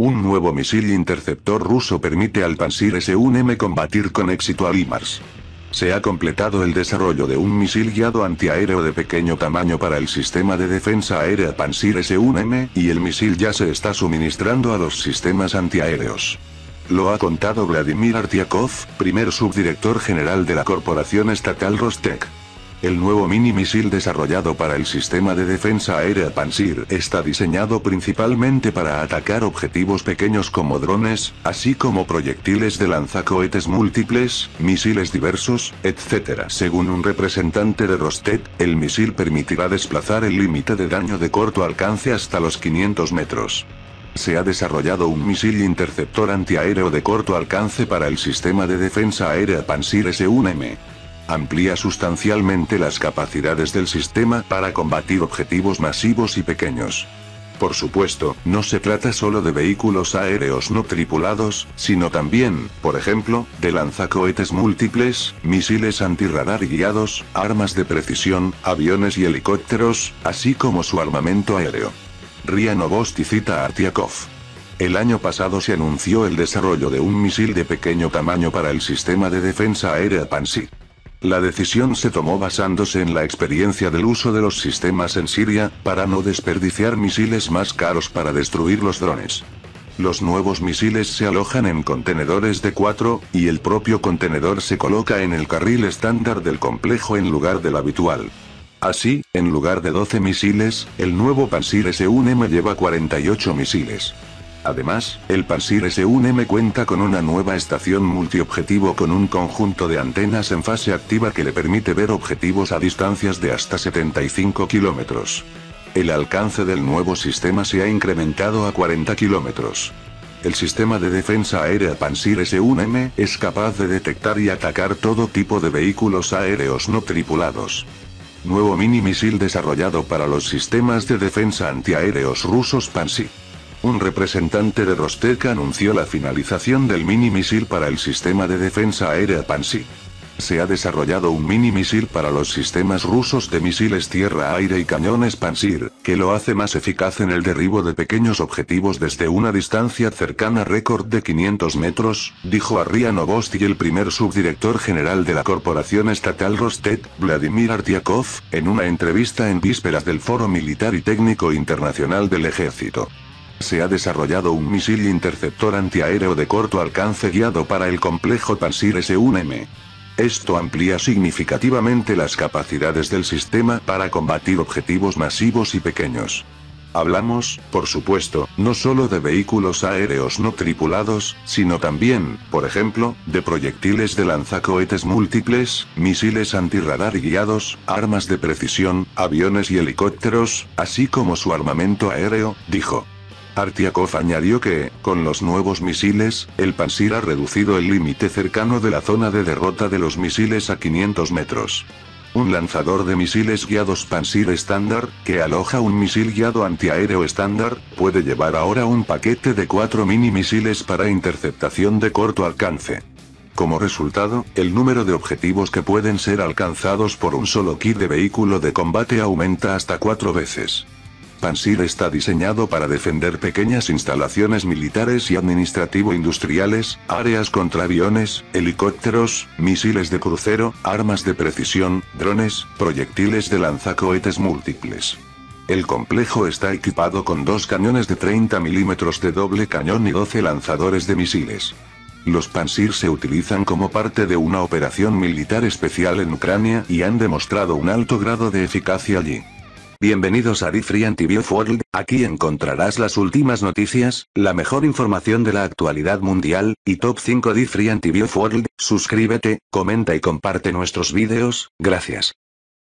Un nuevo misil interceptor ruso permite al Pantsir-S1M combatir con éxito a HIMARS. Se ha completado el desarrollo de un misil guiado antiaéreo de pequeño tamaño para el sistema de defensa aérea Pantsir-S1M, y el misil ya se está suministrando a los sistemas antiaéreos. Lo ha contado Vladimir Artyakov, primer subdirector general de la corporación estatal Rostec. El nuevo mini misil desarrollado para el sistema de defensa aérea Pantsir está diseñado principalmente para atacar objetivos pequeños como drones, así como proyectiles de lanzacohetes múltiples, misiles diversos, etc. Según un representante de Rostec, el misil permitirá desplazar el límite de daño de corto alcance hasta los 500 metros. Se ha desarrollado un misil interceptor antiaéreo de corto alcance para el sistema de defensa aérea Pantsir-S1M. Amplía sustancialmente las capacidades del sistema para combatir objetivos masivos y pequeños. Por supuesto, no se trata solo de vehículos aéreos no tripulados, sino también, por ejemplo, de lanzacohetes múltiples, misiles antirradar guiados, armas de precisión, aviones y helicópteros, así como su armamento aéreo. RIA Novosti cita a Artyakov. El año pasado se anunció el desarrollo de un misil de pequeño tamaño para el sistema de defensa aérea Pantsir. La decisión se tomó basándose en la experiencia del uso de los sistemas en Siria, para no desperdiciar misiles más caros para destruir los drones. Los nuevos misiles se alojan en contenedores de 4, y el propio contenedor se coloca en el carril estándar del complejo en lugar del habitual. Así, en lugar de 12 misiles, el nuevo Pantsir-S1M lleva 48 misiles. Además, el Pantsir-S1M cuenta con una nueva estación multiobjetivo con un conjunto de antenas en fase activa que le permite ver objetivos a distancias de hasta 75 kilómetros. El alcance del nuevo sistema se ha incrementado a 40 kilómetros. El sistema de defensa aérea Pantsir-S1M es capaz de detectar y atacar todo tipo de vehículos aéreos no tripulados. Nuevo mini misil desarrollado para los sistemas de defensa antiaéreos rusos Pantsir. Un representante de Rostec anunció la finalización del mini misil para el sistema de defensa aérea Pantsir. Se ha desarrollado un mini misil para los sistemas rusos de misiles tierra-aire y cañones Pantsir, que lo hace más eficaz en el derribo de pequeños objetivos desde una distancia cercana récord de 500 metros, dijo RIA Novosti el primer subdirector general de la corporación estatal Rostec, Vladimir Artyakov, en una entrevista en vísperas del Foro Militar y Técnico Internacional del Ejército. Se ha desarrollado un misil interceptor antiaéreo de corto alcance guiado para el complejo Pantsir-S1M. Esto amplía significativamente las capacidades del sistema para combatir objetivos masivos y pequeños. Hablamos, por supuesto, no solo de vehículos aéreos no tripulados, sino también, por ejemplo, de proyectiles de lanzacohetes múltiples, misiles antirradar guiados, armas de precisión, aviones y helicópteros, así como su armamento aéreo, dijo. Artyakov añadió que, con los nuevos misiles, el Pantsir ha reducido el límite cercano de la zona de derrota de los misiles a 500 metros. Un lanzador de misiles guiados Pantsir estándar, que aloja un misil guiado antiaéreo estándar, puede llevar ahora un paquete de 4 mini misiles para interceptación de corto alcance. Como resultado, el número de objetivos que pueden ser alcanzados por un solo kit de vehículo de combate aumenta hasta 4 veces. Pantsir está diseñado para defender pequeñas instalaciones militares y administrativo-industriales, áreas contra aviones, helicópteros, misiles de crucero, armas de precisión, drones, proyectiles de lanzacohetes múltiples. El complejo está equipado con 2 cañones de 30 milímetros de doble cañón y 12 lanzadores de misiles. Los Pantsir se utilizan como parte de una operación militar especial en Ucrania y han demostrado un alto grado de eficacia allí. Bienvenidos a The Free Antibio World, aquí encontrarás las últimas noticias, la mejor información de la actualidad mundial, y top 5 The Free Antibio World. Suscríbete, comenta y comparte nuestros vídeos, gracias.